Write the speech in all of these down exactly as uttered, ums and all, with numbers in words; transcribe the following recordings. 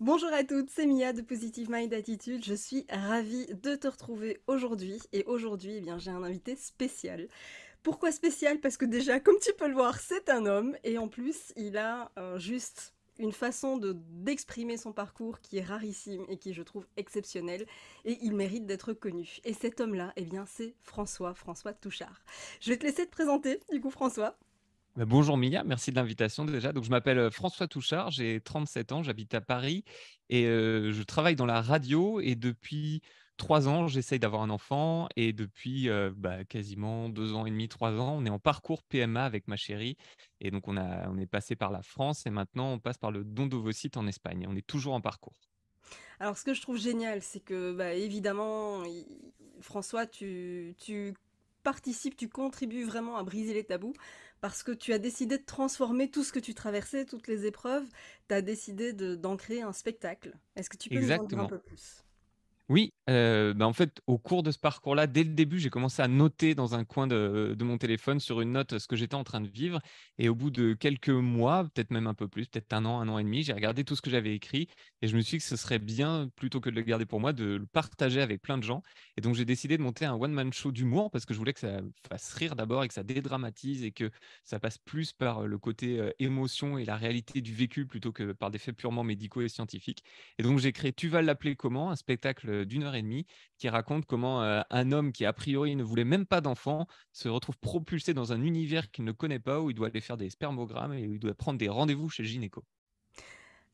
Bonjour à toutes, c'est Mia de Positive Mind Attitude. Je suis ravie de te retrouver aujourd'hui. Et aujourd'hui, eh bien, j'ai un invité spécial. Pourquoi spécial? Parce que déjà, comme tu peux le voir, c'est un homme. Et en plus, il a euh, juste une façon de, d'exprimer son parcours qui est rarissime et qui, je trouve, exceptionnelle. Et il mérite d'être connu. Et cet homme-là, eh bien, c'est François, François Touchard. Je vais te laisser te présenter, du coup, François. Bonjour Mia, merci de l'invitation déjà. Donc, je m'appelle François Touchard, j'ai trente-sept ans, j'habite à Paris et euh, je travaille dans la radio et depuis trois ans, j'essaye d'avoir un enfant et depuis euh, bah, quasiment deux ans et demi, trois ans, on est en parcours P M A avec ma chérie et donc on, a, on est passé par la France et maintenant on passe par le don d'ovocytes en Espagne. On est toujours en parcours. Alors, ce que je trouve génial, c'est que bah, évidemment, François, tu, tu participes, tu contribues vraiment à briser les tabous. Parce que tu as décidé de transformer tout ce que tu traversais, toutes les épreuves, tu as décidé de, d'en créer un spectacle. Est-ce que tu peux Exactement. Nous en dire un peu plus ? Oui, euh, bah en fait, au cours de ce parcours-là, dès le début, j'ai commencé à noter dans un coin de, de mon téléphone, sur une note, ce que j'étais en train de vivre. Et au bout de quelques mois, peut-être même un peu plus, peut-être un an, un an et demi, j'ai regardé tout ce que j'avais écrit et je me suis dit que ce serait bien, plutôt que de le garder pour moi, de le partager avec plein de gens. Et donc, j'ai décidé de monter un one-man show d'humour parce que je voulais que ça fasse rire d'abord et que ça dédramatise et que ça passe plus par le côté euh, émotion et la réalité du vécu plutôt que par des faits purement médicaux et scientifiques. Et donc, j'ai créé « Tu vas l'appeler comment ?», un spectacle d'une heure et demie qui raconte comment euh, un homme qui, a priori, ne voulait même pas d'enfant se retrouve propulsé dans un univers qu'il ne connaît pas où il doit aller faire des spermogrammes et où il doit prendre des rendez-vous chez le gynéco.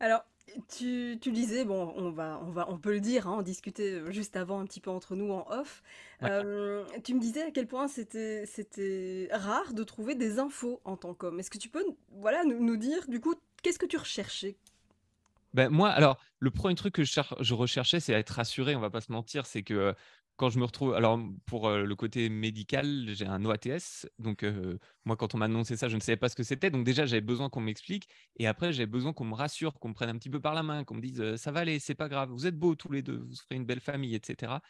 Alors, tu, tu disais, bon, on, va, on, va, on peut le dire, hein, on discutait juste avant un petit peu entre nous en off. Ouais. Euh, tu me disais à quel point c'était, c'était rare de trouver des infos en tant qu'homme. Est-ce que tu peux voilà, nous, nous dire, du coup, qu'est-ce que tu recherchais ? Ben moi, alors, le premier truc que je, cher- je recherchais, c'est être rassuré, on ne va pas se mentir, c'est que euh, quand je me retrouve, alors pour euh, le côté médical, j'ai un O A T S, donc euh, moi quand on m'a annoncé ça, je ne savais pas ce que c'était, donc déjà j'avais besoin qu'on m'explique, et après j'avais besoin qu'on me rassure, qu'on me prenne un petit peu par la main, qu'on me dise euh, « ça va aller, c'est pas grave, vous êtes beaux tous les deux, vous ferez une belle famille, et cetera »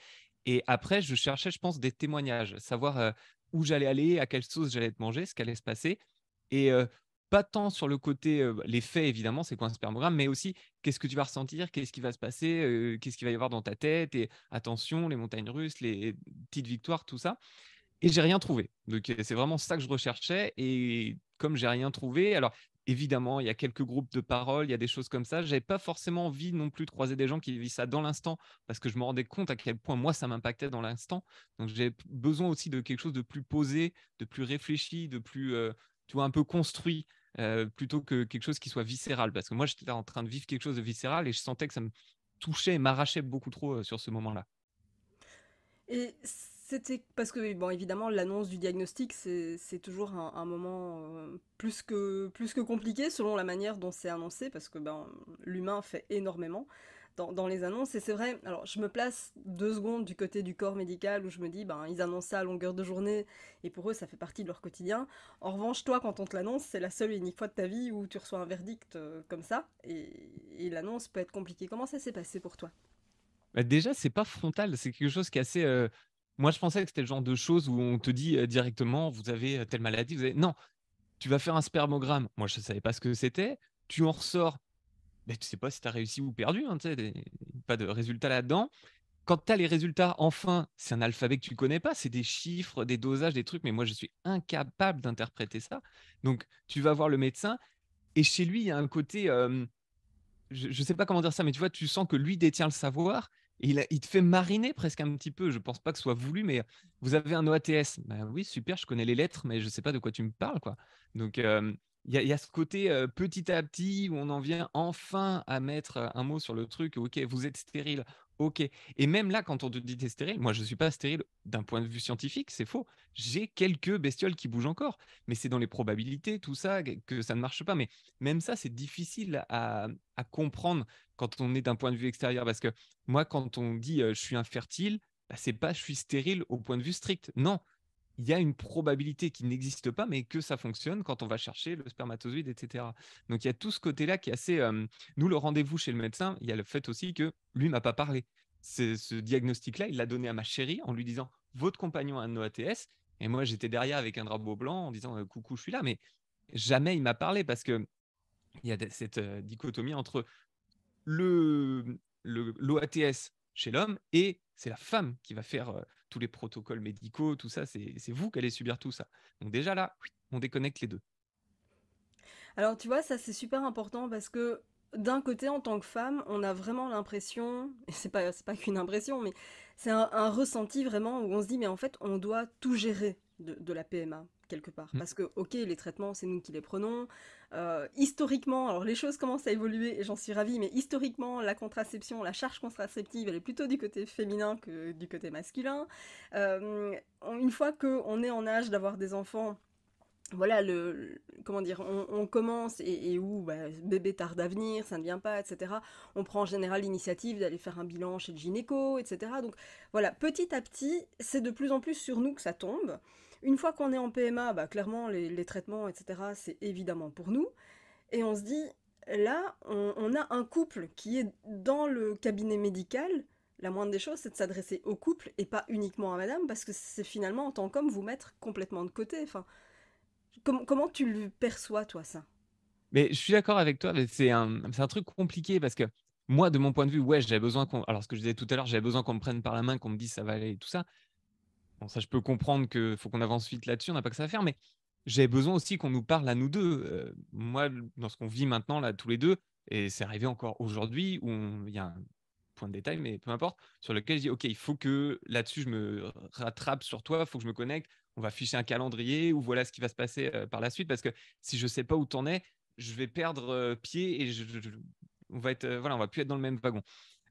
Et après, je cherchais, je pense, des témoignages, savoir euh, où j'allais aller, à quelle sauce j'allais être mangé, ce qu'allait se passer, et... Euh, pas tant sur le côté, euh, les faits évidemment, c'est quoi un spermogramme, mais aussi qu'est-ce que tu vas ressentir, qu'est-ce qui va se passer, euh, qu'est-ce qu'il va y avoir dans ta tête, et attention, les montagnes russes, les petites victoires, tout ça. Et j'ai rien trouvé. Donc c'est vraiment ça que je recherchais. Et comme j'ai rien trouvé, alors évidemment, il y a quelques groupes de parole, il y a des choses comme ça. J'avais pas forcément envie non plus de croiser des gens qui vivent ça dans l'instant, parce que je me rendais compte à quel point moi ça m'impactait dans l'instant. Donc j'avais besoin aussi de quelque chose de plus posé, de plus réfléchi, de plus, euh, tu vois, un peu construit. Euh, plutôt que quelque chose qui soit viscéral, parce que moi j'étais en train de vivre quelque chose de viscéral et je sentais que ça me touchait et m'arrachait beaucoup trop euh, sur ce moment-là. Et c'était parce que, bon, évidemment, l'annonce du diagnostic, c'est, c'est toujours un, un moment euh, plus que, plus que compliqué selon la manière dont c'est annoncé, parce que ben, l'humain fait énormément dans, dans les annonces. Et c'est vrai, alors je me place deux secondes du côté du corps médical où je me dis, ben, ils annoncent ça à longueur de journée et pour eux, ça fait partie de leur quotidien. En revanche, toi, quand on te l'annonce, c'est la seule et unique fois de ta vie où tu reçois un verdict euh, comme ça et, et l'annonce peut être compliquée. Comment ça s'est passé pour toi ? Bah déjà, c'est pas frontal, c'est quelque chose qui est assez... Euh... Moi, je pensais que c'était le genre de choses où on te dit euh, directement, vous avez telle maladie, vous avez... Non, tu vas faire un spermogramme. Moi, je ne savais pas ce que c'était. Tu en ressors. Mais tu sais pas si tu as réussi ou perdu, hein, des... pas de résultats là-dedans. Quand tu as les résultats, enfin, c'est un alphabet que tu ne connais pas, c'est des chiffres, des dosages, des trucs, mais moi je suis incapable d'interpréter ça. Donc tu vas voir le médecin et chez lui, il y a un côté, euh... je ne sais pas comment dire ça, mais tu vois, tu sens que lui détient le savoir et il, a... il te fait mariner presque un petit peu. Je ne pense pas que ce soit voulu, mais vous avez un O A T S. Ben oui, super, je connais les lettres, mais je ne sais pas de quoi tu me parles, quoi. Donc... Euh... Il y, y a ce côté euh, petit à petit où on en vient enfin à mettre euh, un mot sur le truc. Ok, vous êtes stérile. Ok. Et même là, quand on te dit t'es stérile, moi, je ne suis pas stérile d'un point de vue scientifique. C'est faux. J'ai quelques bestioles qui bougent encore. Mais c'est dans les probabilités, tout ça, que ça ne marche pas. Mais même ça, c'est difficile à, à comprendre quand on est d'un point de vue extérieur. Parce que moi, quand on dit euh, je suis infertile, bah, ce n'est pas je suis stérile au point de vue strict. Non. Il y a une probabilité qui n'existe pas, mais que ça fonctionne quand on va chercher le spermatozoïde, et cetera. Donc, il y a tout ce côté-là qui est assez… Euh, nous, le rendez-vous chez le médecin, il y a le fait aussi que lui ne m'a pas parlé. C'est, ce diagnostic-là, il l'a donné à ma chérie en lui disant « Votre compagnon a un O A T S ». Et moi, j'étais derrière avec un drapeau blanc en disant euh, « Coucou, je suis là ». Mais jamais il m'a parlé parce qu'il y a cette euh, dichotomie entre le, le, l'O A T S chez l'homme, et c'est la femme qui va faire euh, tous les protocoles médicaux, tout ça, c'est, c'est vous qui allez subir tout ça. Donc déjà là, on déconnecte les deux. Alors tu vois, ça c'est super important parce que d'un côté, en tant que femme, on a vraiment l'impression, et c'est pas, c'est pas qu'une impression, mais c'est un, un ressenti vraiment où on se dit, mais en fait, on doit tout gérer de, de la P M A, quelque part. Mmh. Parce que, ok, les traitements, c'est nous qui les prenons. Euh, historiquement, alors les choses commencent à évoluer, et j'en suis ravie, mais historiquement, la contraception, la charge contraceptive, elle est plutôt du côté féminin que du côté masculin. Euh, une fois qu'on est en âge d'avoir des enfants, voilà, le, le, comment dire, on, on commence et, et où bah, bébé tarde à venir, ça ne vient pas, et cetera. On prend en général l'initiative d'aller faire un bilan chez le gynéco, et cetera. Donc voilà, petit à petit, c'est de plus en plus sur nous que ça tombe. Une fois qu'on est en P M A, bah, clairement, les, les traitements, et cetera, c'est évidemment pour nous. Et on se dit, là, on, on a un couple qui est dans le cabinet médical. La moindre des choses, c'est de s'adresser au couple et pas uniquement à madame, parce que c'est finalement, en tant qu'homme, vous mettre complètement de côté, enfin... Comment, comment tu le perçois, toi, ça ? Mais je suis d'accord avec toi, mais c'est un, c'est un truc compliqué parce que moi, de mon point de vue, ouais, j'avais besoin qu'on... Alors, ce que je disais tout à l'heure, j'avais besoin qu'on me prenne par la main, qu'on me dise ça va aller et tout ça. Bon, ça, je peux comprendre qu'il faut qu'on avance vite là-dessus, on n'a pas que ça à faire, mais j'avais besoin aussi qu'on nous parle à nous deux. Euh, moi, dans ce qu'on vit maintenant, là, tous les deux, et c'est arrivé encore aujourd'hui, où on... il y a un point de détail, mais peu importe, sur lequel je dis, OK, il faut que là-dessus, je me rattrape sur toi, il faut que je me connecte. On va ficher un calendrier où voilà ce qui va se passer euh, par la suite, parce que si je ne sais pas où t'en es, je vais perdre euh, pied et je, je, on va être, euh, voilà, on va plus être dans le même wagon.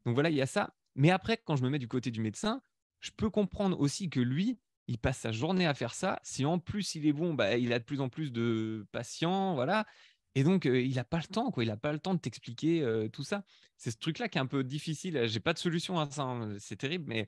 Donc voilà, il y a ça. Mais après, quand je me mets du côté du médecin, je peux comprendre aussi que lui, il passe sa journée à faire ça. Si en plus il est bon, bah, il a de plus en plus de patients, voilà. Et donc euh, il n'a pas le temps, quoi. Il n'a pas le temps de t'expliquer euh, tout ça. C'est ce truc-là qui est un peu difficile. J'ai pas de solution à ça. Hein. C'est terrible, mais.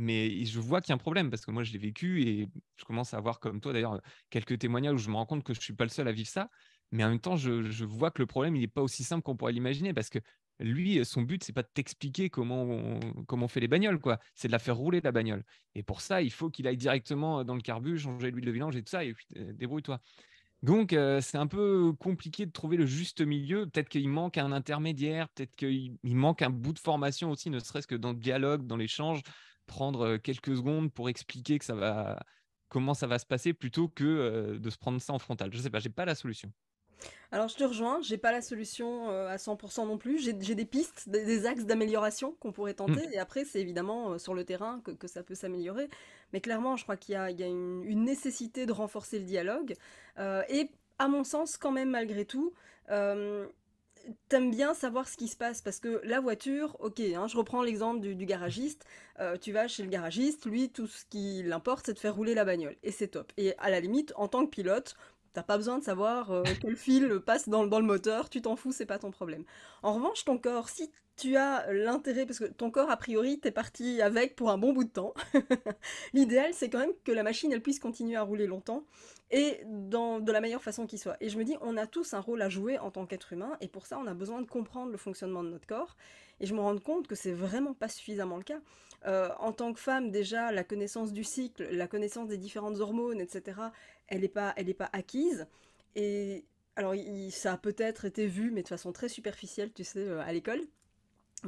Mais je vois qu'il y a un problème parce que moi, je l'ai vécu et je commence à avoir, comme toi d'ailleurs, quelques témoignages où je me rends compte que je ne suis pas le seul à vivre ça. Mais en même temps, je, je vois que le problème, il n'est pas aussi simple qu'on pourrait l'imaginer parce que lui, son but, ce n'est pas de t'expliquer comment on, comment on fait les bagnoles, quoi. C'est de la faire rouler, la bagnole. Et pour ça, il faut qu'il aille directement dans le carbu, changer l'huile de vidange et tout ça, et puis débrouille-toi. Donc, euh, c'est un peu compliqué de trouver le juste milieu. Peut-être qu'il manque un intermédiaire, peut-être qu'il il manque un bout de formation aussi, ne serait-ce que dans le dialogue, dans l'échange. Prendre quelques secondes pour expliquer que ça va, comment ça va se passer plutôt que euh, de se prendre ça en frontal. Je sais pas, j'ai pas la solution. Alors je te rejoins, j'ai pas la solution euh, à cent pour cent non plus. J'ai, j'ai des pistes, des, des axes d'amélioration qu'on pourrait tenter. Mmh. Et après, c'est évidemment euh, sur le terrain que, que ça peut s'améliorer. Mais clairement, je crois qu'il y a, il y a une, une nécessité de renforcer le dialogue. Euh, et à mon sens, quand même, malgré tout, euh, t'aimes bien savoir ce qui se passe parce que la voiture, ok, hein, je reprends l'exemple du, du garagiste, euh, tu vas chez le garagiste, lui, tout ce qui l'importe, c'est de faire rouler la bagnole, et c'est top. Et à la limite, en tant que pilote, t'as pas besoin de savoir euh, quel fil passe dans, dans le moteur, tu t'en fous, c'est pas ton problème. En revanche, ton corps, si tu as l'intérêt, parce que ton corps, a priori, t'es parti avec pour un bon bout de temps, l'idéal, c'est quand même que la machine, elle puisse continuer à rouler longtemps, et dans, de la meilleure façon qui soit. Et je me dis, on a tous un rôle à jouer en tant qu'être humain, et pour ça, on a besoin de comprendre le fonctionnement de notre corps. Et je me rends compte que c'est vraiment pas suffisamment le cas. Euh, en tant que femme, déjà, la connaissance du cycle, la connaissance des différentes hormones, et cetera, elle n'est pas, elle est pas acquise. Et alors, il, ça a peut-être été vu, mais de façon très superficielle, tu sais, à l'école.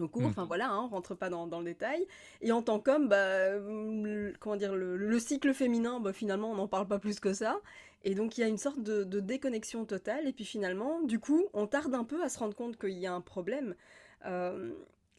Au cours, enfin voilà, hein, on rentre pas dans, dans le détail. Et en tant qu'homme, bah, le, comment dire, le, le cycle féminin, bah, finalement, on n'en parle pas plus que ça. Et donc, il y a une sorte de, de déconnexion totale. Et puis finalement, du coup, on tarde un peu à se rendre compte qu'il y a un problème. Euh,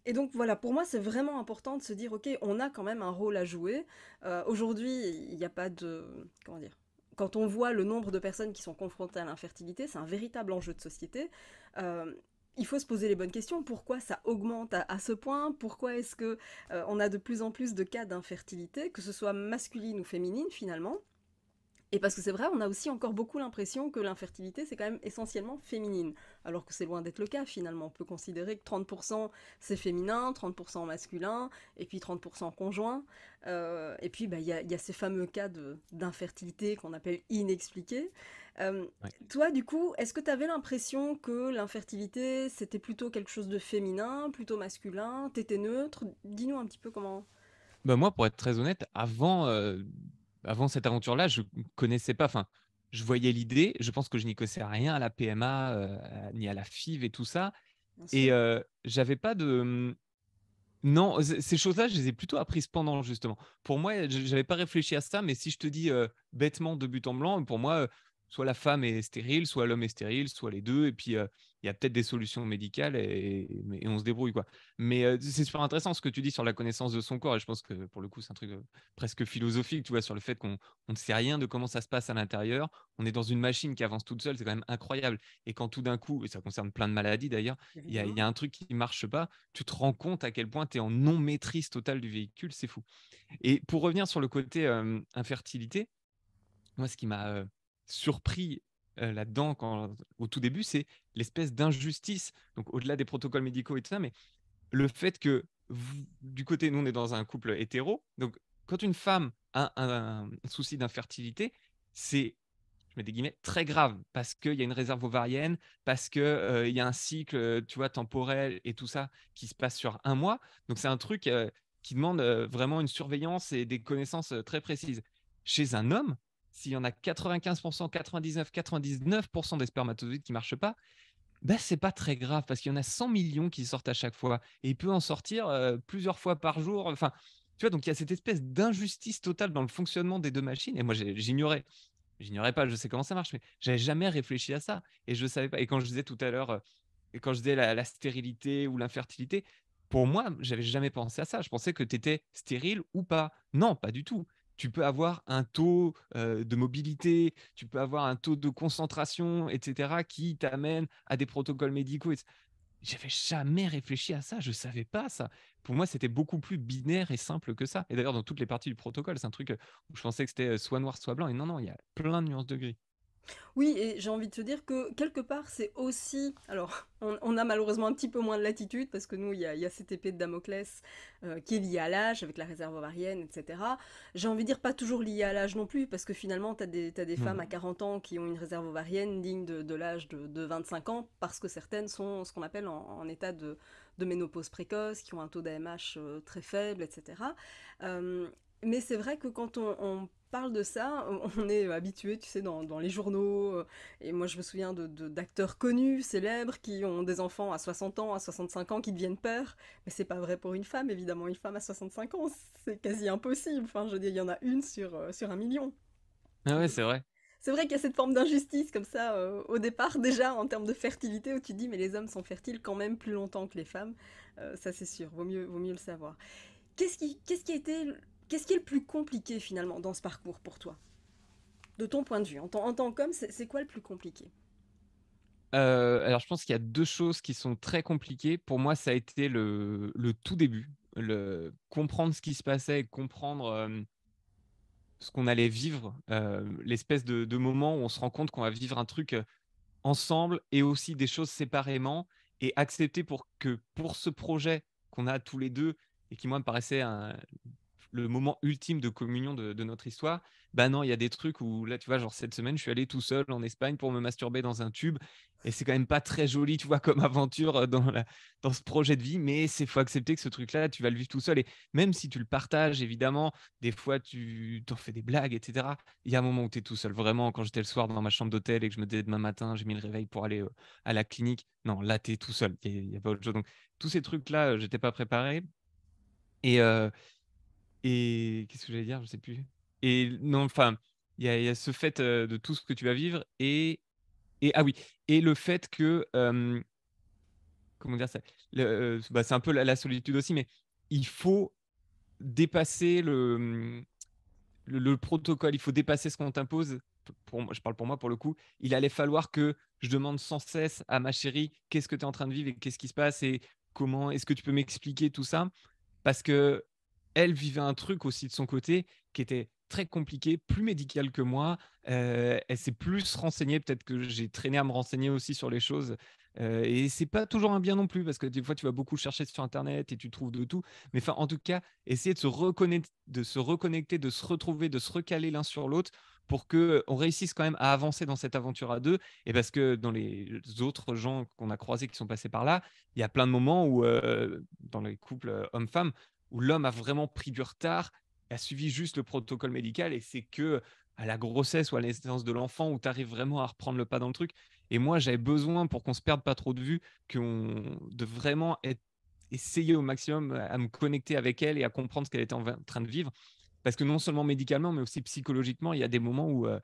et donc voilà, pour moi, c'est vraiment important de se dire, ok, on a quand même un rôle à jouer. Euh, aujourd'hui, il n'y a pas de, comment dire, quand on voit le nombre de personnes qui sont confrontées à l'infertilité, c'est un véritable enjeu de société. Euh, Il faut se poser les bonnes questions. Pourquoi ça augmente à, à ce point ? Pourquoi est-ce que euh, on a de plus en plus de cas d'infertilité, que ce soit masculine ou féminine finalement ? Et parce que c'est vrai, on a aussi encore beaucoup l'impression que l'infertilité, c'est quand même essentiellement féminine, alors que c'est loin d'être le cas finalement. On peut considérer que trente pour cent c'est féminin, trente pour cent masculin, et puis trente pour cent conjoint. Euh, et puis, bah, y a, y a ces fameux cas de, d'infertilité qu'on appelle inexpliqués. Euh, ouais. Toi, du coup, est-ce que tu avais l'impression que l'infertilité, c'était plutôt quelque chose de féminin, plutôt masculin ? T'étais neutre ? Dis-nous un petit peu comment... Bah moi, pour être très honnête, avant... Euh... Avant cette aventure-là, je ne connaissais pas, enfin, je voyais l'idée, je pense que je n'y connaissais rien à la P M A, euh, ni à la F I V et tout ça. Et euh, j'avais pas de... Non, ces choses-là, je les ai plutôt apprises pendant, justement. Pour moi, je n'avais pas réfléchi à ça, mais si je te dis euh, bêtement de but en blanc, pour moi, euh, soit la femme est stérile, soit l'homme est stérile, soit les deux, et puis il euh, y a peut-être des solutions médicales et, et, et on se débrouille, quoi. Mais euh, c'est super intéressant ce que tu dis sur la connaissance de son corps, et je pense que pour le coup, c'est un truc euh, presque philosophique, tu vois, sur le fait qu'on on ne sait rien de comment ça se passe à l'intérieur. On est dans une machine qui avance toute seule, c'est quand même incroyable. Et quand tout d'un coup, et ça concerne plein de maladies d'ailleurs, il y, y a un truc qui ne marche pas, tu te rends compte à quel point tu es en non-maîtrise totale du véhicule, c'est fou. Et pour revenir sur le côté euh, infertilité, moi, ce qui m'a... Euh, surpris euh, là-dedans quand, au tout début, c'est l'espèce d'injustice, donc au-delà des protocoles médicaux et tout ça, mais le fait que vous, du côté, nous on est dans un couple hétéro, donc quand une femme a un, un souci d'infertilité, c'est, je mets des guillemets, très grave, parce qu'il y a une réserve ovarienne, parce qu'il euh, y a un cycle, tu vois, temporel et tout ça qui se passe sur un mois, donc c'est un truc euh, qui demande euh, vraiment une surveillance et des connaissances euh, très précises. Chez un homme, s'il y en a quatre-vingt-quinze pour cent, quatre-vingt-dix-neuf pour cent, quatre-vingt-dix-neuf pour cent des spermatozoïdes qui ne marchent pas, bah, ce n'est pas très grave parce qu'il y en a cent millions qui sortent à chaque fois et il peut en sortir euh, plusieurs fois par jour. Enfin, tu vois, donc il y a cette espèce d'injustice totale dans le fonctionnement des deux machines. Et moi, j'ignorais. J'ignorais pas, je sais comment ça marche, mais je n'avais jamais réfléchi à ça et je ne savais pas. Et quand je disais tout à l'heure, euh, et quand je disais la, la stérilité ou l'infertilité, pour moi, je n'avais jamais pensé à ça. Je pensais que tu étais stérile ou pas. Non, pas du tout. Tu peux avoir un taux euh, de mobilité, tu peux avoir un taux de concentration, et cetera, qui t'amène à des protocoles médicaux. Je n'avais jamais réfléchi à ça, je ne savais pas ça. Pour moi, c'était beaucoup plus binaire et simple que ça. Et d'ailleurs, dans toutes les parties du protocole, c'est un truc où je pensais que c'était soit noir, soit blanc. Et non, non, il y a plein de nuances de gris. Oui, et j'ai envie de te dire que quelque part, c'est aussi... Alors, on, on a malheureusement un petit peu moins de latitude, parce que nous, il y a, il y a cette épée de Damoclès euh, qui est liée à l'âge, avec la réserve ovarienne, et cetera. J'ai envie de dire pas toujours liée à l'âge non plus, parce que finalement, tu as des, t'as des mmh. femmes à quarante ans qui ont une réserve ovarienne digne de, de l'âge de, de vingt-cinq ans, parce que certaines sont ce qu'on appelle en, en état de, de ménopause précoce, qui ont un taux d'A M H euh, très faible, et cetera. Euh, mais c'est vrai que quand on... on parle de ça, on est habitué, tu sais, dans, dans les journaux, et moi je me souviens de, de, d'acteurs connus, célèbres, qui ont des enfants à soixante ans, à soixante-cinq ans, qui deviennent pères, mais c'est pas vrai pour une femme, évidemment, une femme à soixante-cinq ans, c'est quasi impossible, enfin je veux dire, il y en a une sur, sur un million. Ah ouais, c'est vrai. C'est vrai qu'il y a cette forme d'injustice, comme ça, euh, au départ, déjà, en termes de fertilité, où tu te dis, mais les hommes sont fertiles quand même plus longtemps que les femmes, euh, ça c'est sûr, vaut mieux, vaut mieux le savoir. Qu'est-ce qui, qu'est-ce qui a été... Qu'est-ce qui est le plus compliqué, finalement, dans ce parcours pour toi? De ton point de vue, en, t- en tant qu'homme, c'est, c'est quoi le plus compliqué? euh, Alors, je pense qu'il y a deux choses qui sont très compliquées. Pour moi, ça a été le, le tout début. Le, comprendre ce qui se passait, comprendre euh, ce qu'on allait vivre. Euh, l'espèce de, de moment où on se rend compte qu'on va vivre un truc ensemble et aussi des choses séparément. Et accepter pour que pour ce projet qu'on a tous les deux et qui, moi, me paraissait... un le moment ultime de communion de, de notre histoire, ben non, il y a des trucs où là, tu vois, genre cette semaine, je suis allé tout seul en Espagne pour me masturber dans un tube et c'est quand même pas très joli, tu vois, comme aventure dans, la, dans ce projet de vie, mais c'est faut accepter que ce truc-là, tu vas le vivre tout seul et même si tu le partages, évidemment, des fois, tu t'en fais des blagues, et cetera. Il y a un moment où tu es tout seul, vraiment, quand j'étais le soir dans ma chambre d'hôtel et que je me disais demain matin, j'ai mis le réveil pour aller euh, à la clinique, non, là, tu es tout seul, il n'y a, a pas autre chose. Donc, tous ces trucs-là, euh, j'étais pas préparé et... Euh, Et qu'est-ce que j'allais dire, je sais plus. Et non, enfin, il y, y a ce fait euh, de tout ce que tu vas vivre et et ah oui et le fait que euh, comment dire ça, le, euh, bah, c'est un peu la, la solitude aussi, mais il faut dépasser le, le le protocole, il faut dépasser ce qu'on t'impose. Pour moi, je parle pour moi pour le coup. Il allait falloir que je demande sans cesse à ma chérie qu'est-ce que tu es en train de vivre et qu'est-ce qui se passe et comment est-ce que tu peux m'expliquer tout ça parce que elle vivait un truc aussi de son côté qui était très compliqué, plus médical que moi. Euh, elle s'est plus renseignée, peut-être que j'ai traîné à me renseigner aussi sur les choses. Euh, et c'est pas toujours un bien non plus, parce que des fois, tu vas beaucoup chercher sur Internet et tu trouves de tout. Mais enfin, en tout cas, essayer de se reconnecter, de se reconnecter, de se retrouver, de se recaler l'un sur l'autre pour qu'on réussisse quand même à avancer dans cette aventure à deux. Et parce que dans les autres gens qu'on a croisés qui sont passés par là, il y a plein de moments où, euh, dans les couples hommes-femmes, où l'homme a vraiment pris du retard, a suivi juste le protocole médical et c'est que à la grossesse ou à la naissance de l'enfant où tu arrives vraiment à reprendre le pas dans le truc. Et moi, j'avais besoin, pour qu'on ne se perde pas trop de vue, qu'on, de vraiment être, essayer au maximum à me connecter avec elle et à comprendre ce qu'elle était en train de vivre. Parce que non seulement médicalement, mais aussi psychologiquement, il y a des moments où, euh,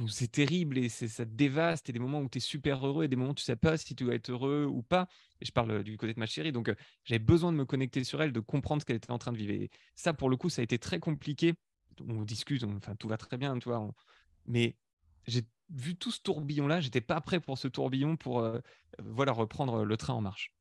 où c'est terrible et c'est, ça te dévaste, et des moments où tu es super heureux et des moments où tu ne sais pas si tu dois être heureux ou pas. Et je parle du côté de ma chérie, donc euh, j'avais besoin de me connecter sur elle, de comprendre ce qu'elle était en train de vivre. Et ça, pour le coup, ça a été très compliqué. On discute, on, enfin, tout va très bien, tu vois, on... mais j'ai vu tout ce tourbillon-là, je n'étais pas prêt pour ce tourbillon pour euh, voilà, reprendre le train en marche.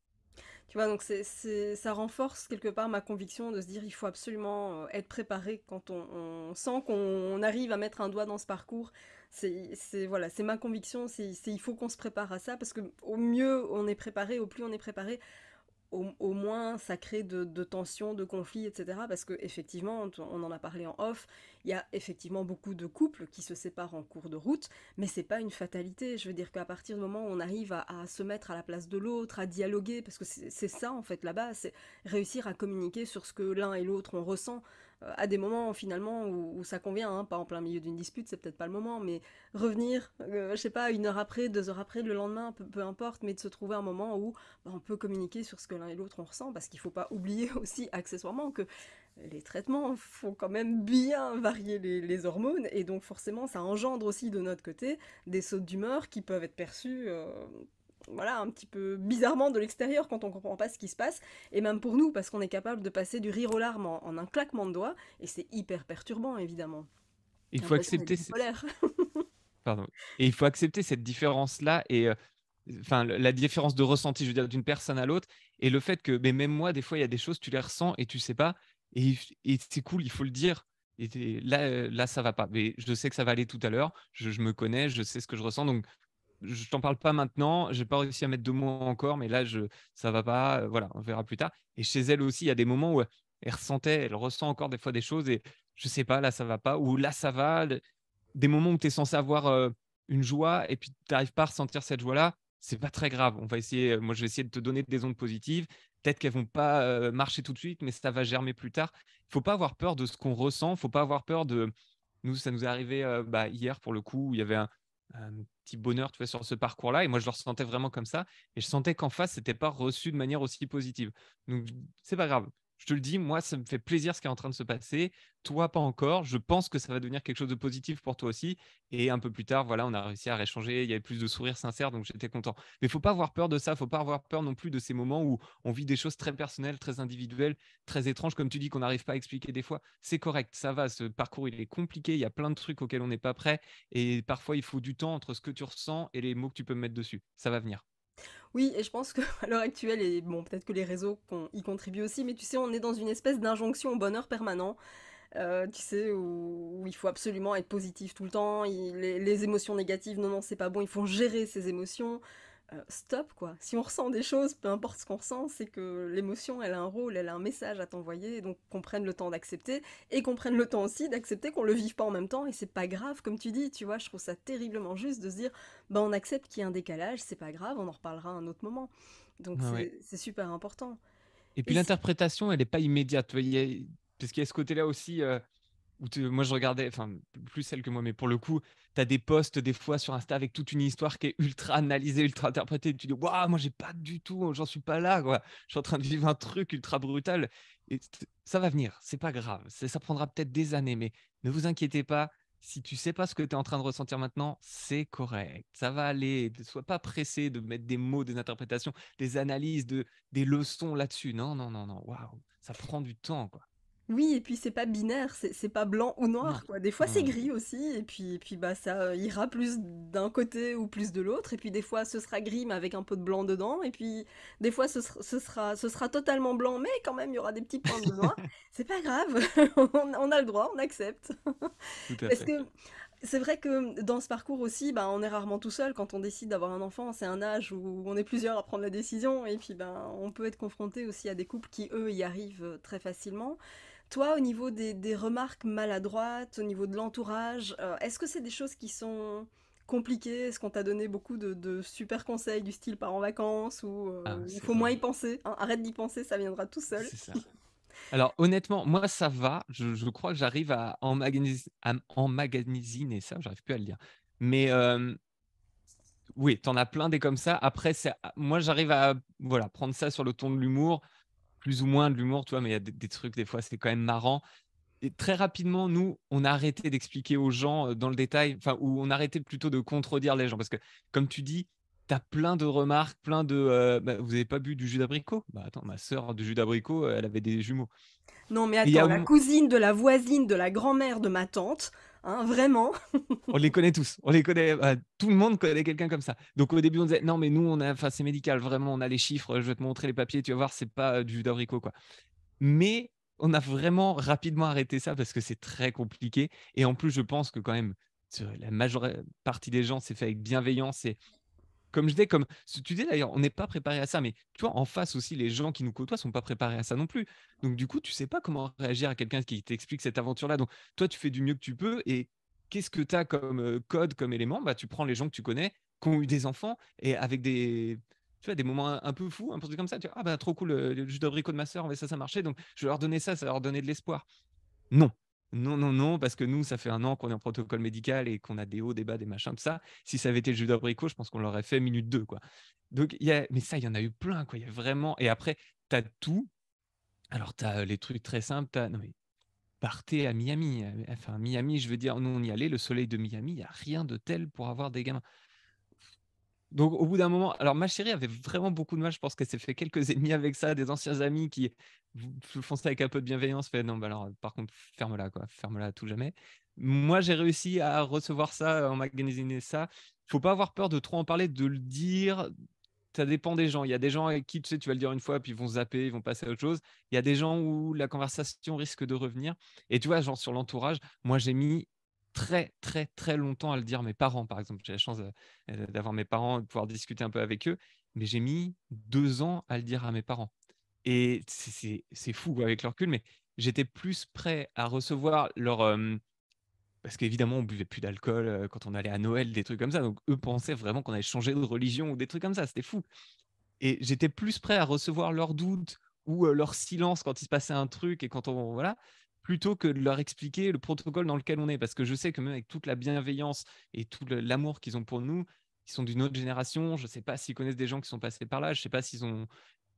Tu vois, donc c'est, c'est, ça renforce quelque part ma conviction de se dire il faut absolument être préparé quand on, on sent qu'on arrive à mettre un doigt dans ce parcours. C'est, c'est, voilà, c'est ma conviction, c'est, c'est, il faut qu'on se prépare à ça, parce qu'au mieux on est préparé, au plus on est préparé, au, au moins ça crée de, de tensions, de conflits, et cetera. Parce qu'effectivement, on en a parlé en off, il y a effectivement beaucoup de couples qui se séparent en cours de route, mais c'est pas une fatalité. Je veux dire qu'à partir du moment où on arrive à, à se mettre à la place de l'autre, à dialoguer, parce que c'est, c'est ça en fait la base, c'est réussir à communiquer sur ce que l'un et l'autre on ressent, euh, à des moments finalement où, où ça convient, hein, pas en plein milieu d'une dispute, c'est peut-être pas le moment, mais revenir, euh, je sais pas, une heure après, deux heures après, le lendemain, peu, peu importe, mais de se trouver un moment où bah, on peut communiquer sur ce que l'un et l'autre on ressent, parce qu'il faut pas oublier aussi accessoirement que les traitements font quand même bien varier les, les hormones, et donc forcément ça engendre aussi de notre côté des sautes d'humeur qui peuvent être perçues euh, voilà, un petit peu bizarrement de l'extérieur quand on ne comprend pas ce qui se passe, et même pour nous, parce qu'on est capable de passer du rire aux larmes en, en un claquement de doigts, et c'est hyper perturbant évidemment. Il faut accepter cette... Pardon. Et il faut accepter cette différence-là, et... Euh... Enfin, la différence de ressenti, je veux dire, d'une personne à l'autre, et le fait que, mais même moi, des fois, il y a des choses, tu les ressens et tu sais pas, et, et c'est cool, il faut le dire. Et, et là, là, ça va pas. Mais je sais que ça va aller tout à l'heure. Je, je me connais, je sais ce que je ressens, donc je t'en parle pas maintenant. J'ai pas réussi à mettre deux mots encore, mais là, je, ça va pas. Euh, voilà, on verra plus tard. Et chez elle aussi, il y a des moments où elle ressentait, elle ressent encore des fois des choses, et je sais pas, là, ça va pas, ou là, ça va. Des moments où tu es censé avoir euh, une joie, et puis tu n'arrives pas à ressentir cette joie-là. C'est pas très grave. On va essayer. Moi, je vais essayer de te donner des ondes positives. Peut-être qu'elles vont pas euh, marcher tout de suite, mais ça va germer plus tard. Il faut pas avoir peur de ce qu'on ressent. Il faut pas avoir peur de. Nous, ça nous est arrivé euh, bah, hier pour le coup où il y avait un, un petit bonheur, tu vois, sur ce parcours-là. Et moi, je le ressentais vraiment comme ça. Et je sentais qu'en face, c'était pas reçu de manière aussi positive. Donc, c'est pas grave. Je te le dis, moi, ça me fait plaisir ce qui est en train de se passer. Toi, pas encore. Je pense que ça va devenir quelque chose de positif pour toi aussi. Et un peu plus tard, voilà, on a réussi à rééchanger. Il y avait plus de sourires sincères, donc j'étais content. Mais il ne faut pas avoir peur de ça. Il ne faut pas avoir peur non plus de ces moments où on vit des choses très personnelles, très individuelles, très étranges, comme tu dis, qu'on n'arrive pas à expliquer des fois. C'est correct, ça va. Ce parcours, il est compliqué. Il y a plein de trucs auxquels on n'est pas prêt. Et parfois, il faut du temps entre ce que tu ressens et les mots que tu peux mettre dessus. Ça va venir. Oui, et je pense qu'à l'heure actuelle, et bon, peut-être que les réseaux y contribuent aussi, mais tu sais, on est dans une espèce d'injonction au bonheur permanent, euh, tu sais, où, où il faut absolument être positif tout le temps, il, les, les émotions négatives, non, non, c'est pas bon, il faut gérer ces émotions, euh, stop, quoi. Si on ressent des choses, peu importe ce qu'on ressent, c'est que l'émotion, elle a un rôle, elle a un message à t'envoyer, donc qu'on prenne le temps d'accepter, et qu'on prenne le temps aussi d'accepter qu'on le vive pas en même temps, et c'est pas grave, comme tu dis, tu vois, je trouve ça terriblement juste de se dire... Ben on accepte qu'il y a un décalage, c'est pas grave, on en reparlera à un autre moment. Donc, ah c'est, ouais. c'est super important. Et puis, et l'interprétation, c'est... elle n'est pas immédiate. Tu vois, a... Parce qu'il y a ce côté-là aussi, euh, où tu... moi, je regardais, enfin, plus celle que moi, mais pour le coup, tu as des posts, des fois, sur Insta, avec toute une histoire qui est ultra analysée, ultra interprétée. Tu dis, waouh, moi, j'ai pas du tout, j'en suis pas là, quoi. Je suis en train de vivre un truc ultra brutal. Et ça va venir, c'est pas grave. C'est... Ça prendra peut-être des années, mais ne vous inquiétez pas. Si tu ne sais pas ce que tu es en train de ressentir maintenant, c'est correct, ça va aller. Ne sois pas pressé de mettre des mots, des interprétations, des analyses, de, des leçons là-dessus. Non, non, non, non. Waouh, ça prend du temps, quoi. Oui, et puis c'est pas binaire, c'est, c'est pas blanc ou noir, quoi. Des fois, c'est gris aussi, et puis, et puis bah, ça ira plus d'un côté ou plus de l'autre, et puis des fois, ce sera gris, mais avec un peu de blanc dedans, et puis des fois, ce sera, ce sera, ce sera totalement blanc, mais quand même, il y aura des petits points de noir. C'est pas grave, on, on a le droit, on accepte. Tout à fait. Parce que... C'est vrai que dans ce parcours aussi, bah, on est rarement tout seul. Quand on décide d'avoir un enfant, c'est un âge où on est plusieurs à prendre la décision. Et puis, bah, on peut être confronté aussi à des couples qui, eux, y arrivent très facilement. Toi, au niveau des, des remarques maladroites, au niveau de l'entourage, euh, est-ce que c'est des choses qui sont compliquées ? Est-ce qu'on t'a donné beaucoup de, de super conseils du style « pars en vacances » ou euh, ah, il faut vrai. moins y penser, hein, arrête d'y penser, ça viendra tout seul. C'est ça. Alors honnêtement, moi ça va, je, je crois que j'arrive à emmagasiner ça, j'arrive plus à le dire, mais euh, oui, tu en as plein des comme ça. Après, c'est, moi, j'arrive à voilà, prendre ça sur le ton de l'humour, plus ou moins de l'humour, tu vois, mais il y a des, des trucs, des fois, c'est quand même marrant. Et très rapidement, nous, on a arrêté d'expliquer aux gens dans le détail, enfin, ou on a arrêté plutôt de contredire les gens. Parce que, comme tu dis, tu as plein de remarques, plein de euh, bah, vous n'avez pas bu du jus d'abricot ? Bah attends, ma sœur du jus d'abricot, elle avait des jumeaux. Non, mais attends, a... la cousine de la voisine, de la grand-mère de ma tante, hein, vraiment. On les connaît tous, on les connaît, bah, tout le monde connaît quelqu'un comme ça. Donc au début, on disait non, mais nous, on a, enfin, c'est médical, vraiment, on a les chiffres, je vais te montrer les papiers, tu vas voir, c'est pas du jus d'abricot, quoi. Mais on a vraiment rapidement arrêté ça parce que c'est très compliqué. Et en plus, je pense que quand même, la majeure partie des gens, c'est fait avec bienveillance. Et comme je dis, comme tu dis d'ailleurs, on n'est pas préparé à ça. Mais tu vois, en face aussi, les gens qui nous côtoient ne sont pas préparés à ça non plus. Donc du coup, tu ne sais pas comment réagir à quelqu'un qui t'explique cette aventure-là. Donc toi, tu fais du mieux que tu peux. Et qu'est-ce que tu as comme code, comme élément ? Bah, tu prends les gens que tu connais, qui ont eu des enfants et avec des... tu vois, des moments un peu fous, un peu comme ça, tu vois, ah bah trop cool, le jus d'abricot de ma sœur, mais ça, ça marchait, donc je vais leur donner ça, ça va leur donner de l'espoir. Non, non, non, non, parce que nous, ça fait un an qu'on est en protocole médical et qu'on a des hauts, des bas, des machins, tout ça. Si ça avait été le jus d'abricot, je pense qu'on l'aurait fait minute deux, quoi. Donc, y a... mais ça, il y en a eu plein, quoi, il y a vraiment, et après, tu as tout, alors tu as les trucs très simples, tu as, non mais, partez à Miami, enfin Miami, je veux dire, nous, on y allait, le soleil de Miami, il n'y a rien de tel pour avoir des gamins. Donc, au bout d'un moment, alors ma chérie avait vraiment beaucoup de mal. Je pense qu'elle s'est fait quelques ennemis avec ça, des anciens amis qui font ça avec un peu de bienveillance. Fait non, bah alors, par contre, ferme-la, quoi, ferme-la à tout jamais. Moi, j'ai réussi à recevoir ça, emmagasiner ça. Il ne faut pas avoir peur de trop en parler, de le dire. Ça dépend des gens. Il y a des gens avec qui tu sais, tu vas le dire une fois, puis ils vont zapper, ils vont passer à autre chose. Il y a des gens où la conversation risque de revenir. Et tu vois, genre sur l'entourage, moi, j'ai mis très, très, très longtemps à le dire à mes parents, par exemple. J'ai la chance d'avoir mes parents, de pouvoir discuter un peu avec eux, mais j'ai mis deux ans à le dire à mes parents. Et c'est, c'est, c'est fou avec le recul, mais j'étais plus prêt à recevoir leur... Euh, parce qu'évidemment, on ne buvait plus d'alcool euh, quand on allait à Noël, des trucs comme ça. Donc, eux pensaient vraiment qu'on allait changer de religion ou des trucs comme ça. C'était fou. Et j'étais plus prêt à recevoir leurs doutes ou euh, leur silence quand il se passait un truc et quand on... Voilà. Plutôt que de leur expliquer le protocole dans lequel on est. Parce que je sais que même avec toute la bienveillance et tout le, l'amour qu'ils ont pour nous, ils sont d'une autre génération, je ne sais pas s'ils connaissent des gens qui sont passés par là, je ne sais pas s'ils ont...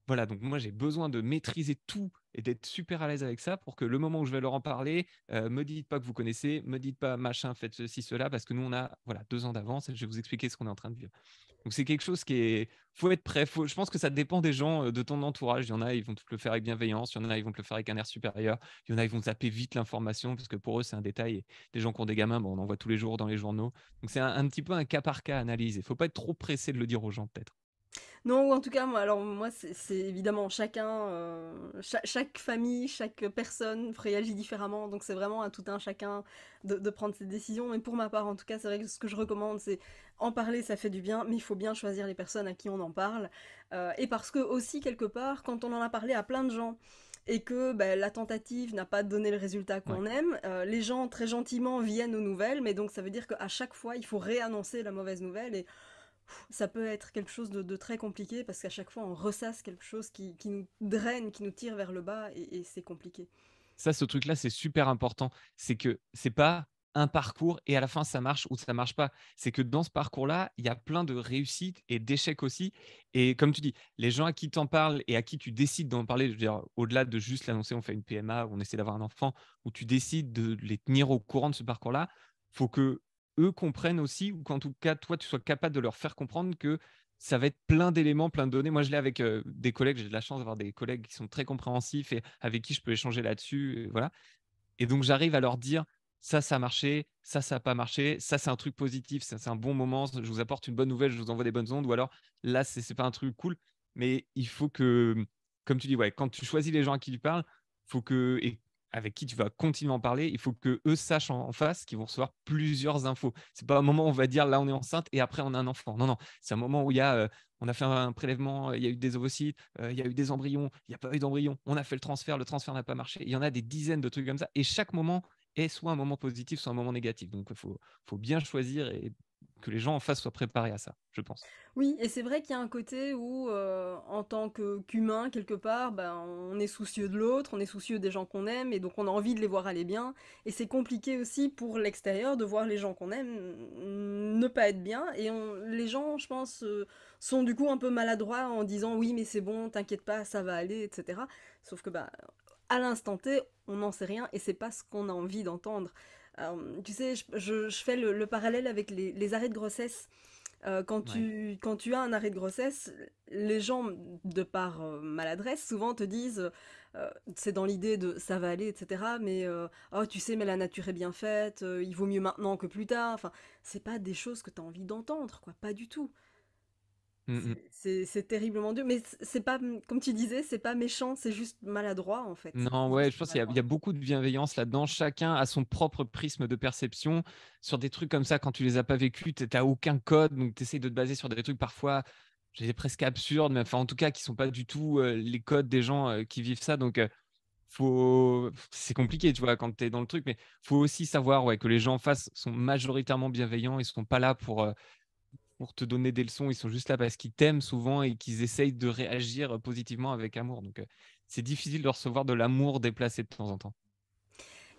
Voilà, donc moi, j'ai besoin de maîtriser tout et d'être super à l'aise avec ça pour que le moment où je vais leur en parler, euh, me dites pas que vous connaissez, me dites pas machin, faites ceci, cela, parce que nous, on a voilà, deux ans d'avance et je vais vous expliquer ce qu'on est en train de vivre. Donc, c'est quelque chose qui est... faut être prêt. Faut... Je pense que ça dépend des gens, de ton entourage. Il y en a, ils vont te le faire avec bienveillance. Il y en a, ils vont te le faire avec un air supérieur. Il y en a, ils vont zapper vite l'information parce que pour eux, c'est un détail. Et des gens qui ont des gamins, bon, on en voit tous les jours dans les journaux. Donc, c'est un, un petit peu un cas par cas à analyser. Il ne faut pas être trop pressé de le dire aux gens, peut-être. Non, ou en tout cas, moi, alors moi, c'est, c'est évidemment chacun, euh, cha- chaque famille, chaque personne réagit différemment, donc c'est vraiment à tout un chacun de, de prendre ses décisions. Et pour ma part, en tout cas, c'est vrai que ce que je recommande, c'est en parler, ça fait du bien, mais il faut bien choisir les personnes à qui on en parle. Euh, et parce que aussi, quelque part, quand on en a parlé à plein de gens, et que bah, la tentative n'a pas donné le résultat qu'on ouais. aime, euh, les gens très gentiment viennent aux nouvelles, mais donc ça veut dire qu'à chaque fois, il faut réannoncer la mauvaise nouvelle, et ça peut être quelque chose de, de très compliqué parce qu'à chaque fois on ressasse quelque chose qui, qui nous draine, qui nous tire vers le bas et, et c'est compliqué. Ça, ce truc-là, c'est super important. C'est que c'est pas un parcours et à la fin ça marche ou ça marche pas. C'est que dans ce parcours-là, il y a plein de réussites et d'échecs aussi. Et comme tu dis, les gens à qui t'en parles et à qui tu décides d'en parler, je veux dire, au-delà de juste l'annoncer, on fait une P M A, on essaie d'avoir un enfant, où tu décides de les tenir au courant de ce parcours-là, faut que eux comprennent aussi, ou qu'en tout cas, toi, tu sois capable de leur faire comprendre que ça va être plein d'éléments, plein de données. Moi, je l'ai avec euh, des collègues, j'ai de la chance d'avoir des collègues qui sont très compréhensifs et avec qui je peux échanger là-dessus. Et, voilà. Et donc, j'arrive à leur dire, ça, ça a marché, ça, ça n'a pas marché, ça, c'est un truc positif, ça, c'est un bon moment, je vous apporte une bonne nouvelle, je vous envoie des bonnes ondes, ou alors, là, c'est, c'est pas un truc cool, mais il faut que, comme tu dis, ouais, quand tu choisis les gens à qui tu parles, faut que... Et, avec qui tu vas continuer à en parler, il faut qu'eux sachent en face qu'ils vont recevoir plusieurs infos. Ce n'est pas un moment où on va dire là, on est enceinte et après, on a un enfant. Non, non, c'est un moment où il y a, euh, on a fait un prélèvement, il y a eu des ovocytes, euh, il y a eu des embryons, il n'y a pas eu d'embryons, on a fait le transfert, le transfert n'a pas marché. Il y en a des dizaines de trucs comme ça et chaque moment est soit un moment positif, soit un moment négatif. Donc, il faut, faut bien choisir et que les gens en face soient préparés à ça, je pense. Oui, et c'est vrai qu'il y a un côté où, euh, en tant que, qu'humain, quelque part, bah, on est soucieux de l'autre, on est soucieux des gens qu'on aime, et donc on a envie de les voir aller bien. Et c'est compliqué aussi pour l'extérieur de voir les gens qu'on aime ne pas être bien. Et on, les gens, je pense, euh, sont du coup un peu maladroits en disant « oui, mais c'est bon, t'inquiète pas, ça va aller, et cetera » Sauf que, bah, à l'instant T, on n'en sait rien, et c'est pas ce qu'on a envie d'entendre. Alors, tu sais, je, je, je fais le, le parallèle avec les, les arrêts de grossesse. Euh, quand, tu, ouais. quand tu as un arrêt de grossesse, les gens, de par euh, maladresse, souvent te disent, euh, c'est dans l'idée de « ça va aller », et cetera. Mais euh, « oh, tu sais, mais la nature est bien faite, euh, il vaut mieux maintenant que plus tard. » Enfin, c'est pas des choses que tu as envie d'entendre, quoi, pas du tout. Mm-hmm. C'est, c'est terriblement dur, mais c'est pas, comme tu disais, c'est pas méchant, c'est juste maladroit en fait. Non, ouais, je pense qu'il y a, il y a beaucoup de bienveillance là-dedans. Chacun a son propre prisme de perception sur des trucs comme ça. Quand tu les as pas vécus, t'as aucun code, donc t'essayes de te baser sur des trucs parfois, je dirais presque absurdes, mais enfin en tout cas qui sont pas du tout euh, les codes des gens euh, qui vivent ça. Donc euh, faut, c'est compliqué, tu vois, quand t'es dans le truc, mais faut aussi savoir ouais que les gens en face sont majoritairement bienveillants, ils sont pas là pour euh, pour te donner des leçons, ils sont juste là parce qu'ils t'aiment souvent et qu'ils essayent de réagir positivement avec amour. Donc, euh, c'est difficile de recevoir de l'amour déplacé de temps en temps.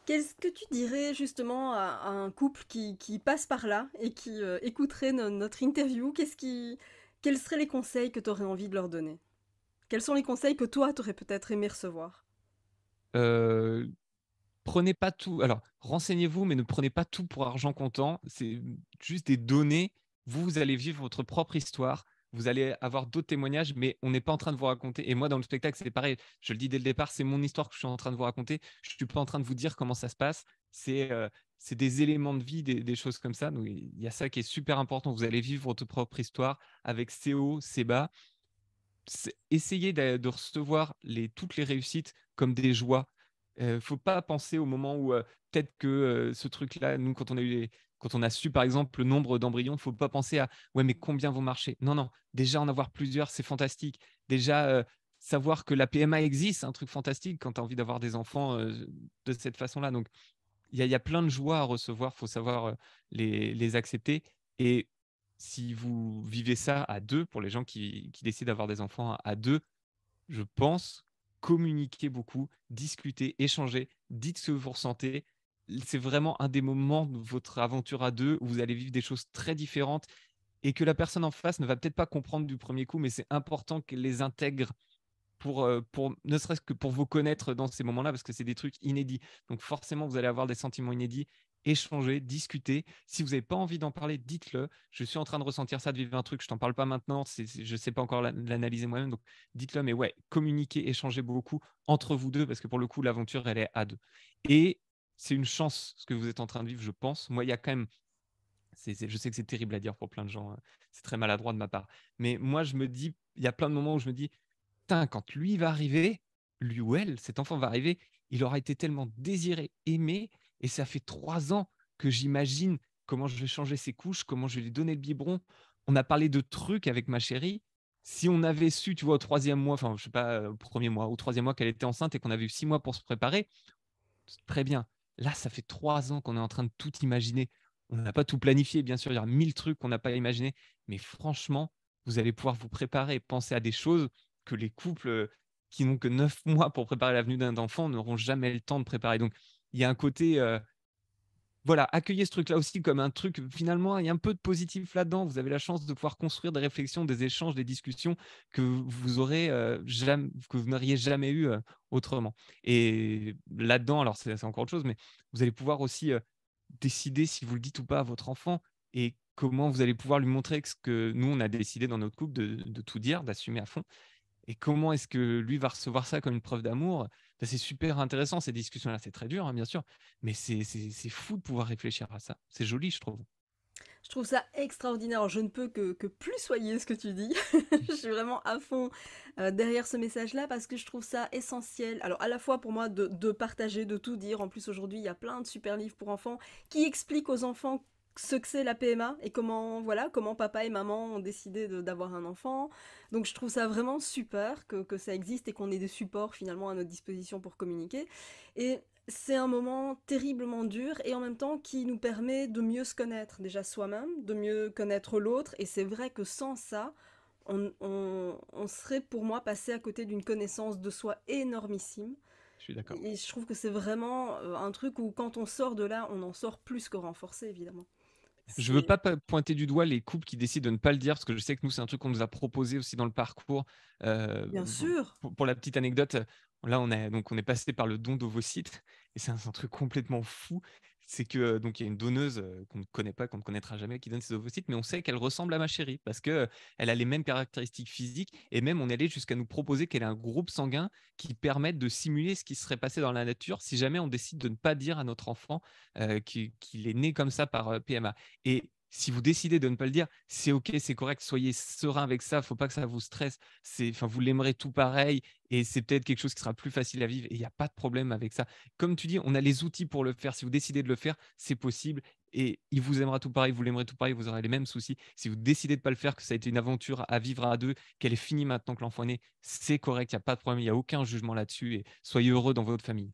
Qu'est-ce que tu dirais justement à, à un couple qui, qui passe par là et qui euh, écouterait no- notre interview ? Qu'est-ce qui... Quels seraient les conseils que tu aurais envie de leur donner ? Quels sont les conseils que toi, tu aurais peut-être aimé recevoir ? euh... Prenez pas tout. Alors, renseignez-vous, mais ne prenez pas tout pour argent comptant. C'est juste des données. Vous, vous allez vivre votre propre histoire, vous allez avoir d'autres témoignages, mais on n'est pas en train de vous raconter. Et moi, dans le spectacle, c'est pareil. Je le dis dès le départ, c'est mon histoire que je suis en train de vous raconter. Je ne suis pas en train de vous dire comment ça se passe. C'est, euh, c'est des éléments de vie, des, des choses comme ça. Donc, il y a ça qui est super important. Vous allez vivre votre propre histoire avec ses hauts, ses bas. C'est, essayez de, de recevoir les, toutes les réussites comme des joies. Il euh, ne faut pas penser au moment où euh, peut-être que euh, ce truc-là, nous, quand on a eu les... Quand on a su, par exemple, le nombre d'embryons, il ne faut pas penser à « ouais, mais combien vont marcher ?» Non, non. Déjà, en avoir plusieurs, c'est fantastique. Déjà, euh, savoir que la P M A existe, c'est un truc fantastique quand tu as envie d'avoir des enfants euh, de cette façon-là. Donc, il y, y a plein de joies à recevoir. Il faut savoir euh, les, les accepter. Et si vous vivez ça à deux, pour les gens qui, qui décident d'avoir des enfants à deux, je pense, communiquer beaucoup, discuter, échanger, dites ce que vous ressentez. C'est vraiment un des moments de votre aventure à deux où vous allez vivre des choses très différentes et que la personne en face ne va peut-être pas comprendre du premier coup, mais c'est important qu'elle les intègre pour, pour, ne serait-ce que pour vous connaître dans ces moments-là, parce que c'est des trucs inédits. Donc forcément, vous allez avoir des sentiments inédits. Échanger, discuter. Si vous n'avez pas envie d'en parler, dites-le. Je suis en train de ressentir ça, de vivre un truc, je ne t'en parle pas maintenant, c'est, c'est, je ne sais pas encore l'analyser moi-même, donc dites-le. Mais ouais, communiquez, échangez beaucoup entre vous deux, parce que pour le coup, l'aventure, elle est à deux. Et c'est une chance ce que vous êtes en train de vivre, je pense. Moi, il y a quand même... C'est, c'est... Je sais que c'est terrible à dire pour plein de gens. Hein. C'est très maladroit de ma part. Mais moi, je me dis... Il y a plein de moments où je me dis putain, quand lui va arriver, lui ou elle, cet enfant va arriver, il aura été tellement désiré, aimé. Et ça fait trois ans que j'imagine comment je vais changer ses couches, comment je vais lui donner le biberon. On a parlé de trucs avec ma chérie. Si on avait su, tu vois, au troisième mois, enfin, je sais pas, au premier mois, au troisième mois qu'elle était enceinte et qu'on avait eu six mois pour se préparer, c'est très bien. Là, ça fait trois ans qu'on est en train de tout imaginer. On n'a pas tout planifié, bien sûr, il y a mille trucs qu'on n'a pas imaginé. Mais franchement, vous allez pouvoir vous préparer et penser à des choses que les couples qui n'ont que neuf mois pour préparer la venue d'un enfant n'auront jamais le temps de préparer. Donc, il y a un côté... Euh, voilà, accueillez ce truc-là aussi comme un truc... Finalement, il y a un peu de positif là-dedans. Vous avez la chance de pouvoir construire des réflexions, des échanges, des discussions que vous, aurez, euh, jamais, que vous n'auriez jamais eues euh, autrement. Et là-dedans, alors c'est, c'est encore autre chose, mais vous allez pouvoir aussi euh, décider si vous le dites ou pas à votre enfant et comment vous allez pouvoir lui montrer ce que nous, on a décidé dans notre couple de, de tout dire, d'assumer à fond. Et comment est-ce que lui va recevoir ça comme une preuve d'amour ? Ben, c'est super intéressant, ces discussions-là. C'est très dur, hein, bien sûr, mais c'est, c'est, c'est fou de pouvoir réfléchir à ça. C'est joli, je trouve. Je trouve ça extraordinaire. Je ne peux que, que plus soyez ce que tu dis. Je suis vraiment à fond euh, derrière ce message-là parce que je trouve ça essentiel. Alors, à la fois pour moi de, de partager, de tout dire. En plus, aujourd'hui, il y a plein de super livres pour enfants qui expliquent aux enfants ce que c'est la P M A et comment, voilà, comment papa et maman ont décidé d'avoir un enfant. Donc je trouve ça vraiment super que, que ça existe et qu'on ait des supports finalement à notre disposition pour communiquer. Et c'est un moment terriblement dur et en même temps qui nous permet de mieux se connaître déjà soi-même, de mieux connaître l'autre. Et c'est vrai que sans ça, on, on, on serait pour moi passé à côté d'une connaissance de soi énormissime. Je suis d'accord. Et je trouve que c'est vraiment un truc où quand on sort de là, on en sort plus que renforcé évidemment. Je ne veux pas pointer du doigt les couples qui décident de ne pas le dire, parce que je sais que nous, c'est un truc qu'on nous a proposé aussi dans le parcours. Euh, Bien sûr. Pour, pour la petite anecdote, là, on, a, donc, on est passé par le don d'ovocytes, et c'est un, un truc complètement fou. C'est que donc il y a une donneuse qu'on ne connaît pas, qu'on ne connaîtra jamais, qui donne ses ovocytes, mais on sait qu'elle ressemble à ma chérie parce qu'elle a les mêmes caractéristiques physiques et même on est allé jusqu'à nous proposer qu'elle a un groupe sanguin qui permette de simuler ce qui serait passé dans la nature si jamais on décide de ne pas dire à notre enfant euh, qu'il est né comme ça par P M A. Et si vous décidez de ne pas le dire, c'est ok, c'est correct, soyez serein avec ça, il ne faut pas que ça vous stresse, enfin, vous l'aimerez tout pareil et c'est peut-être quelque chose qui sera plus facile à vivre et il n'y a pas de problème avec ça. Comme tu dis, on a les outils pour le faire, si vous décidez de le faire, c'est possible et il vous aimera tout pareil, vous l'aimerez tout pareil, vous aurez les mêmes soucis. Si vous décidez de ne pas le faire, que ça a été une aventure à vivre à deux, qu'elle est finie maintenant que l'enfant est né, c'est correct, il n'y a pas de problème, il n'y a aucun jugement là-dessus et soyez heureux dans votre famille.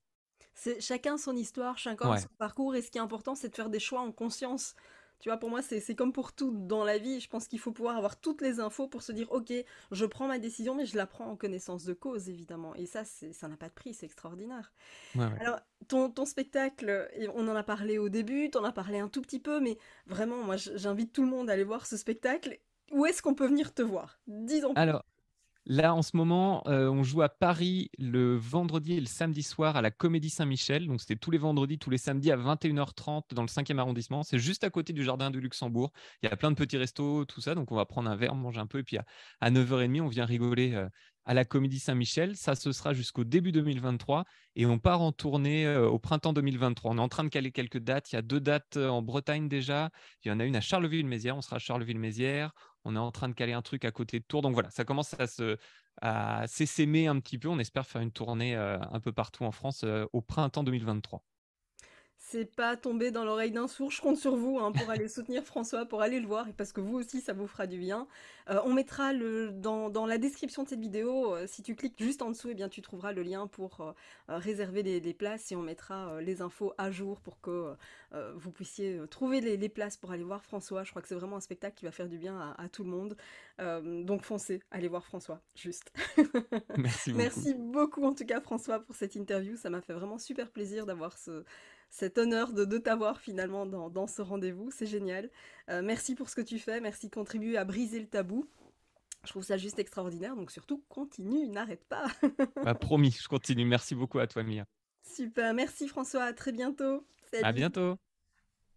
C'est chacun son histoire, chacun ouais. son parcours et ce qui est important, c'est de faire des choix en conscience. Tu vois, pour moi, c'est comme pour tout dans la vie. Je pense qu'il faut pouvoir avoir toutes les infos pour se dire « Ok, je prends ma décision, mais je la prends en connaissance de cause, évidemment. » Et ça, ça n'a pas de prix, c'est extraordinaire. Ouais, ouais. Alors, ton, ton spectacle, on en a parlé au début, t'en as parlé un tout petit peu, mais vraiment, moi, j'invite tout le monde à aller voir ce spectacle. Où est-ce qu'on peut venir te voir? Disons. Alors, là, en ce moment, euh, on joue à Paris le vendredi et le samedi soir à la Comédie Saint-Michel. Donc, c'est tous les vendredis, tous les samedis à vingt et une heures trente dans le cinquième arrondissement. C'est juste à côté du Jardin du Luxembourg. Il y a plein de petits restos, tout ça. Donc, on va prendre un verre, manger un peu. Et puis, à, à neuf heures trente, on vient rigoler euh, à la Comédie Saint-Michel. Ça, ce sera jusqu'au début deux mille vingt-trois. Et on part en tournée euh, au printemps deux mille vingt-trois. On est en train de caler quelques dates. Il y a deux dates en Bretagne déjà. Il y en a une à Charleville-Mézières. On sera à Charleville-Mézières. On est en train de caler un truc à côté de Tours. Donc voilà, ça commence à se à s'essaimer un petit peu. On espère faire une tournée euh, un peu partout en France euh, au printemps deux mille vingt-trois. C'est pas tombé dans l'oreille d'un sourd. Je compte sur vous hein, pour aller soutenir François, pour aller le voir et parce que vous aussi, ça vous fera du bien. Euh, on mettra le, dans, dans la description de cette vidéo, euh, si tu cliques juste en dessous, eh bien, tu trouveras le lien pour euh, réserver des, des places et on mettra euh, les infos à jour pour que euh, vous puissiez trouver les, les places pour aller voir François. Je crois que c'est vraiment un spectacle qui va faire du bien à, à tout le monde. Euh, donc foncez, allez voir François, juste. Merci beaucoup. Merci beaucoup en tout cas François pour cette interview. Ça m'a fait vraiment super plaisir d'avoir ce... cet honneur de, de t'avoir finalement dans, dans ce rendez-vous, c'est génial. Euh, merci pour ce que tu fais, merci de contribuer à briser le tabou. Je trouve ça juste extraordinaire, donc surtout continue, n'arrête pas. Bah, promis, je continue. Merci beaucoup à toi, Mia. Super, merci François, à très bientôt. Salut. À bientôt.